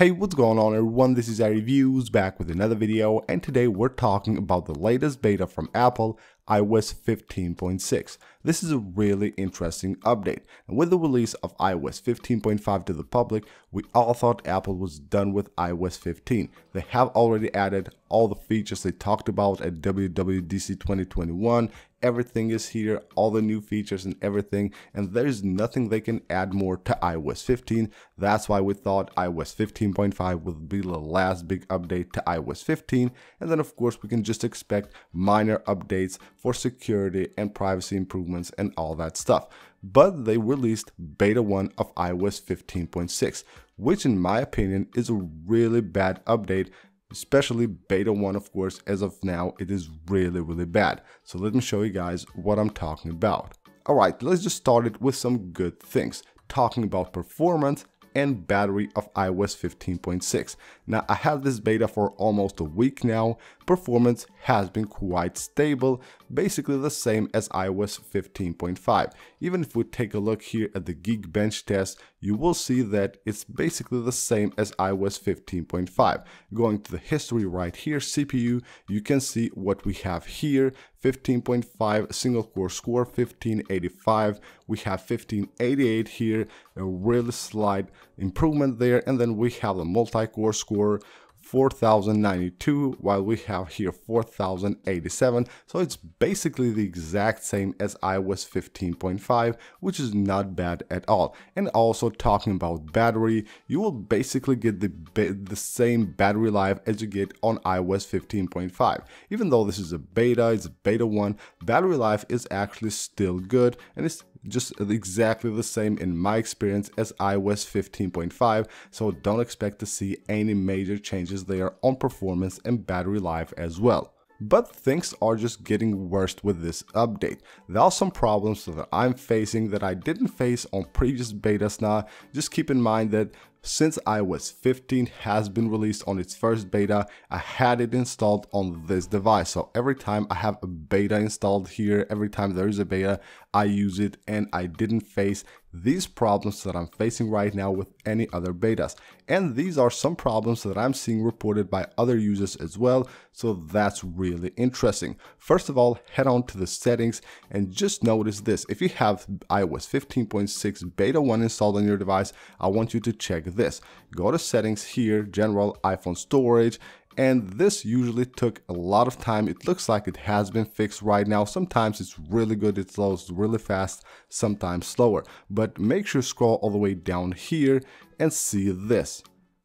Hey, what's going on everyone, this is iReviews back with another video, and today we're talking about the latest beta from Apple, iOS 15.6. This is a really interesting update, and with the release of iOS 15.5 to the public, we all thought Apple was done with iOS 15. They have already added all the features they talked about at WWDC 2021, everything is here, all the new features and everything, and there's nothing they can add more to iOS 15. That's why we thought iOS 15.5 would be the last big update to iOS 15, and then of course we can just expect minor updates for security and privacy improvements and all that stuff. But they released beta 1 of iOS 15.6, which in my opinion is a really bad update, especially beta 1 of course. As of now, it is really bad. So let me show you guys what I'm talking about. Alright, let's just start it with some good things, talking about performance and battery of iOS 15.6. Now, I had this beta for almost a week now. Performance has been quite stable, basically the same as iOS 15.5. Even if we take a look here at the Geekbench test, you will see that it's basically the same as iOS 15.5. Going to the history right here, CPU, you can see what we have here. 15.5 single core score 1585, we have 1588 here, a really slight improvement there, and then we have a multi-core score 4092, while we have here 4087. So it's basically the exact same as iOS 15.5, which is not bad at all. And also talking about battery, you will basically get the same battery life as you get on iOS 15.5. Even though this is a beta, it's beta 1, battery life is actually still good, and it's just exactly the same in my experience as iOS 15.5, so don't expect to see any major changes there on performance and battery life as well. But things are just getting worse with this update. There are some problems that I'm facing that I didn't face on previous betas now. Just keep in mind that since iOS 15 has been released on its first beta, I had it installed on this device. So every time I have a beta installed here, every time there is a beta, I use it, and I didn't face these problems that I'm facing right now with any other betas. And these are some problems that I'm seeing reported by other users as well. So that's really interesting. First of all, head on to the settings and just notice this. If you have iOS 15.6 beta 1 installed on your device, I want you to check this. Go to settings here, general, iPhone storage, and this usually took a lot of time. It looks like it has been fixed right now. Sometimes it's really good, it loads really fast, sometimes slower, but make sure you scroll all the way down here and see this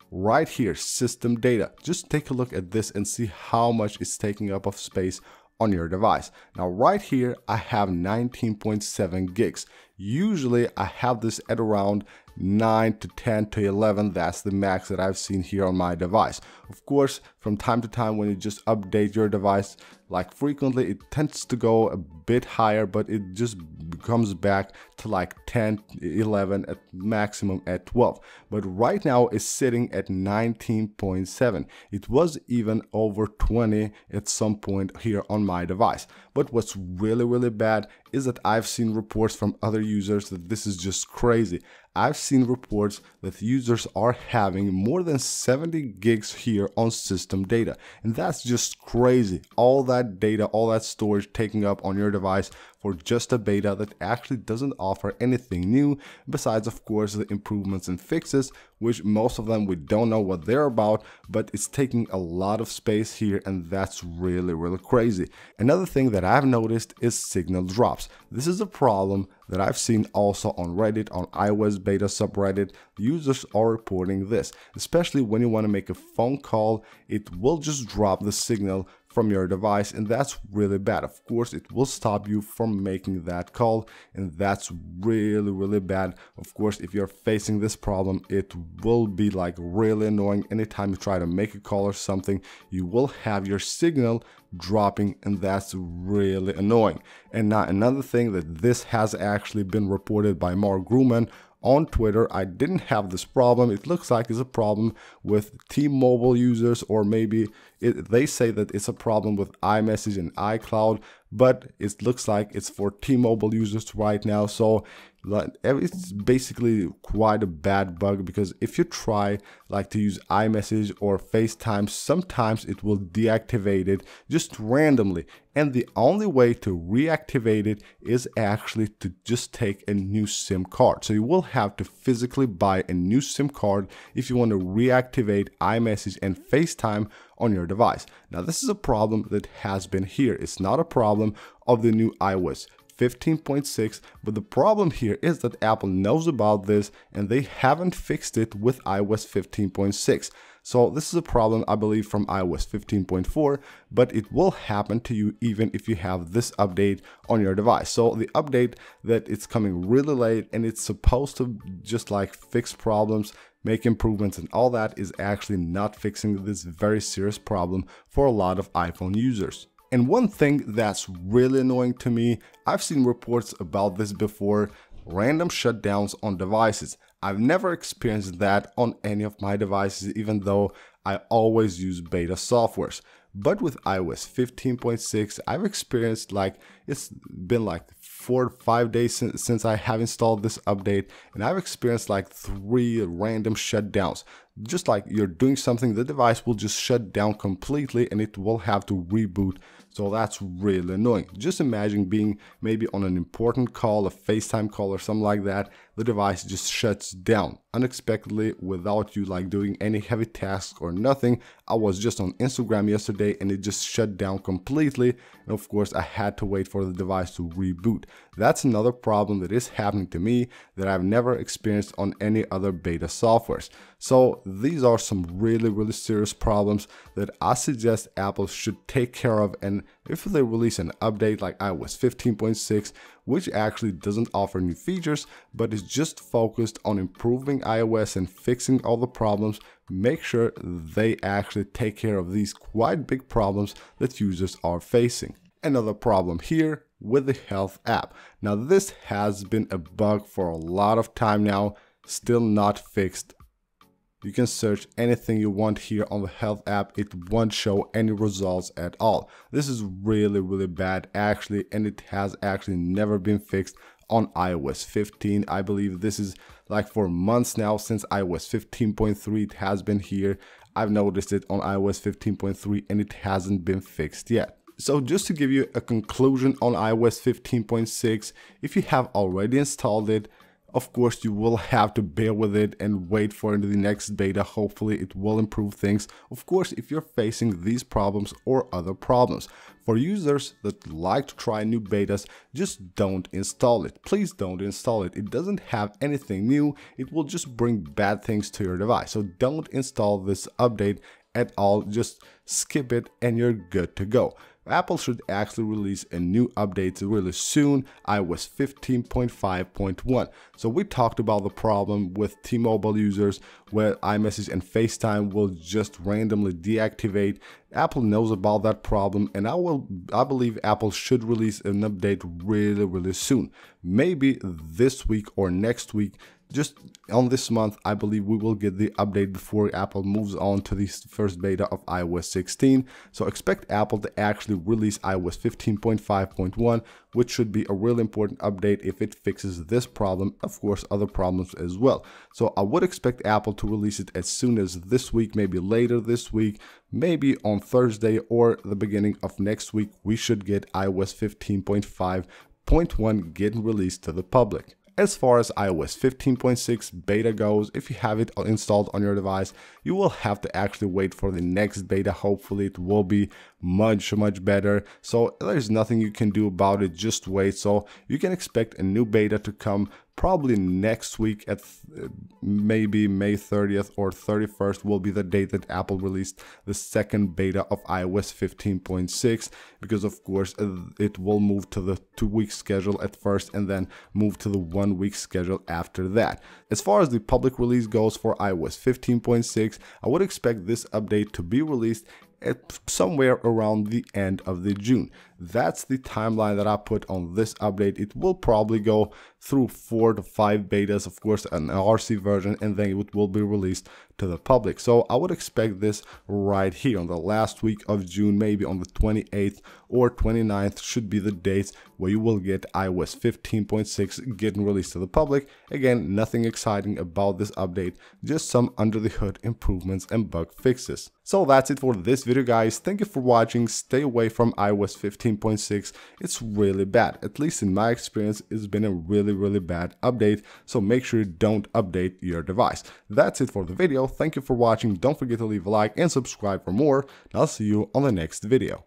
right here, system data. Just take a look at this and see how much it's taking up of space on your device. Now right here I have 19.7 gigs. Usually I have this at around 9 to 10 to 11, that's the max that I've seen here on my device. Of course, from time to time when you just update your device, like frequently, it tends to go a bit higher, but it just comes back to like 10, 11 at maximum at 12. But right now it's sitting at 19.7. It was even over 20 at some point here on my device. But what's really bad is that I've seen reports from other users that this is just crazy. I've seen reports that users are having more than 70 gigs here on system data, and that's just crazy. All that data, all that storage taking up on your device for just a beta that actually doesn't offer anything new, besides of course the improvements and fixes, which most of them we don't know what they're about, but it's taking a lot of space here, and that's really crazy. Another thing that I've noticed is signal drops. This is a problem that I've seen also on Reddit, on iOS beta subreddit. Users are reporting this, especially when you want to make a phone call, it will just drop the signal from your device, and that's really bad. Of course, it will stop you from making that call, and that's really bad. Of course, if you're facing this problem, it will be like really annoying. Anytime you try to make a call or something, you will have your signal dropping, and that's really annoying. And now another thing that this has actually been reported by Mark Grumman on Twitter. I didn't have this problem. It looks like it's a problem with T-Mobile users, or maybe they say that it's a problem with iMessage and iCloud, but it looks like it's for T-Mobile users right now. So it's basically quite a bad bug, because if you try like to use iMessage or FaceTime, sometimes it will deactivate it just randomly. And the only way to reactivate it is actually to just take a new SIM card. So you will have to physically buy a new SIM card if you want to reactivate iMessage and FaceTime on your device. Now, this is a problem that has been here. It's not a problem of the new iOS 15.6, but the problem here is that Apple knows about this and they haven't fixed it with iOS 15.6. So this is a problem, I believe, from iOS 15.4, but it will happen to you even if you have this update on your device. So the update that it's coming really late and it's supposed to just like fix problems, make improvements and all that, is actually not fixing this very serious problem for a lot of iPhone users. And one thing that's really annoying to me, I've seen reports about this before, random shutdowns on devices. I've never experienced that on any of my devices, even though I always use beta softwares. But with iOS 15.6, I've experienced like, it's been like 4 or 5 days since I have installed this update, and I've experienced like 3 random shutdowns. Just like you're doing something, the device will just shut down completely and it will have to reboot. So that's really annoying. Just imagine being maybe on an important call, a FaceTime call or something like that. The device just shuts down unexpectedly without you like doing any heavy tasks or nothing. I was just on Instagram yesterday and it just shut down completely. And of course, I had to wait for the device to reboot. That's another problem that is happening to me that I've never experienced on any other beta softwares. So these are some really, really serious problems that I suggest Apple should take care of. And if they release an update like iOS 15.6, which actually doesn't offer new features, but is just focused on improving iOS and fixing all the problems, make sure they actually take care of these quite big problems that users are facing. Another problem here with the Health app. Now, this has been a bug for a lot of time now, still not fixed. You can search anything you want here on the Health app, it won't show any results at all. This is really, really bad actually, and it has actually never been fixed on iOS 15. I believe this is like for months now, since iOS 15.3 it has been here. I've noticed it on iOS 15.3 and it hasn't been fixed yet. So just to give you a conclusion on iOS 15.6, if you have already installed it, of course, you will have to bear with it and wait for the next beta. Hopefully, it will improve things. Of course, if you're facing these problems or other problems. For users that like to try new betas, just don't install it. Please don't install it. It doesn't have anything new. It will just bring bad things to your device. So don't install this update at all. Just skip it and you're good to go. Apple should actually release a new update really soon, iOS 15.5.1. So we talked about the problem with T-Mobile users where iMessage and FaceTime will just randomly deactivate. Apple knows about that problem, and I believe Apple should release an update really, really soon. Maybe this week or next week. Just on this month, I believe we will get the update before Apple moves on to the first beta of iOS 16. So expect Apple to actually release iOS 15.5.1, which should be a really important update if it fixes this problem, of course, other problems as well. So I would expect Apple to release it as soon as this week, maybe later this week, maybe on Thursday or the beginning of next week, we should get iOS 15.5.1 getting released to the public. As far as iOS 15.6 beta goes, if you have it installed on your device, you will have to actually wait for the next beta. Hopefully it will be much better. So there's nothing you can do about it, just wait. So you can expect a new beta to come probably next week at maybe May 30th or 31st will be the date that Apple released the second beta of iOS 15.6, because of course it will move to the 2-week schedule at first and then move to the 1-week schedule after that. As far as the public release goes for iOS 15.6, I would expect this update to be released at somewhere around the end of June. That's the timeline that I put on this update. It will probably go through 4 to 5 betas, of course, an RC version, and then it will be released to the public. So I would expect this right here on the last week of June, maybe on the 28th or 29th should be the dates where you will get iOS 15.6 getting released to the public. Again, nothing exciting about this update, just some under the hood improvements and bug fixes. So that's it for this video, guys. Thank you for watching. Stay away from iOS 15.6. It's really bad. At least in my experience, it's been a really bad update. So make sure you don't update your device. That's it for the video. Thank you for watching. Don't forget to leave a like and subscribe for more. And I'll see you on the next video.